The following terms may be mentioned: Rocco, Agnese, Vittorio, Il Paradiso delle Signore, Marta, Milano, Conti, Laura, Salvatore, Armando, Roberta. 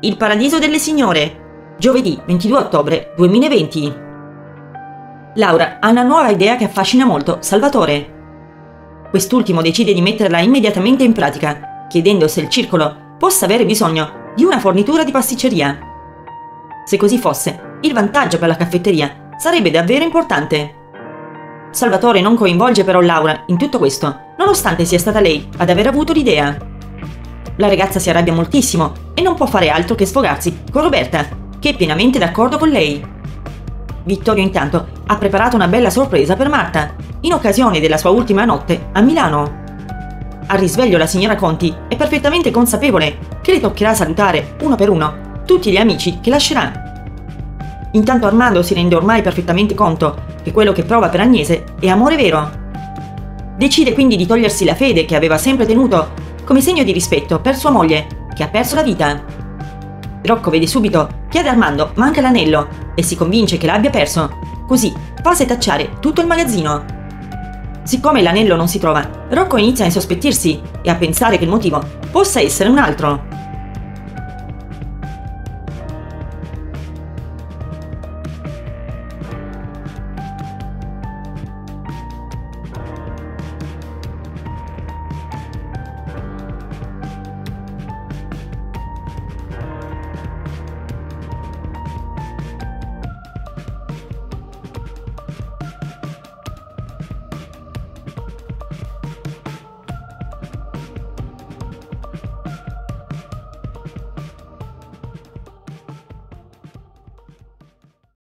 Il Paradiso delle Signore, giovedì 22 ottobre 2020. Laura ha una nuova idea che affascina molto Salvatore. Quest'ultimo decide di metterla immediatamente in pratica, chiedendo se il circolo possa avere bisogno di una fornitura di pasticceria. Se così fosse, il vantaggio per la caffetteria sarebbe davvero importante. Salvatore non coinvolge però Laura in tutto questo, nonostante sia stata lei ad aver avuto l'idea. La ragazza si arrabbia moltissimo e non può fare altro che sfogarsi con Roberta, che è pienamente d'accordo con lei. Vittorio intanto ha preparato una bella sorpresa per Marta, in occasione della sua ultima notte a Milano. Al risveglio la signora Conti è perfettamente consapevole che le toccherà salutare uno per uno tutti gli amici che lascerà. Intanto Armando si rende ormai perfettamente conto che quello che prova per Agnese è amore vero. Decide quindi di togliersi la fede che aveva sempre tenuto come segno di rispetto per sua moglie, che ha perso la vita. Rocco vede subito che ad Armando manca l'anello e si convince che l'abbia perso, così fa setacciare tutto il magazzino. Siccome l'anello non si trova, Rocco inizia a insospettirsi e a pensare che il motivo possa essere un altro.